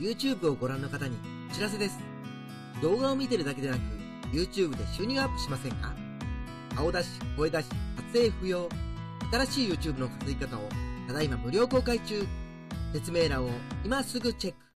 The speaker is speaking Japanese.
YouTube をご覧の方にお知らせです。動画を見てるだけでなく、YouTube で収入がアップしませんか？顔出し、声出し、撮影不要。新しい YouTube の稼ぎ方をただいま無料公開中。説明欄を今すぐチェック。